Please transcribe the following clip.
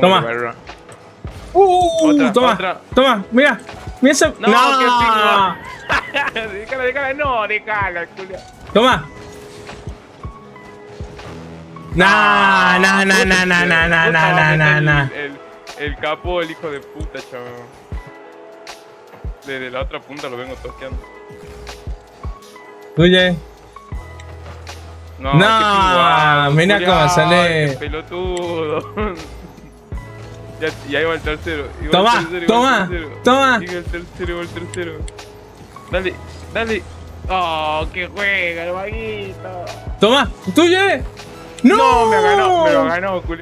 Toma. Otra, toma, otra. Toma, mira. Mira esa. No, no. Déjala, déjala, no, déjala, culia. Toma. Nah, nah, nah, nah, nah, nah, nah, nah, nah, nah. El capo, el hijo de puta, chaval. Desde la otra punta lo vengo toqueando. Oye. No, no, mira cómo sale. Pelotudo. Ya iba el tercero. Toma, toma, toma. Iba el tercero, iba el tercero. Dale, dale. Oh, que juega el vaguito. Toma, tuyo. No, me ganó, culo.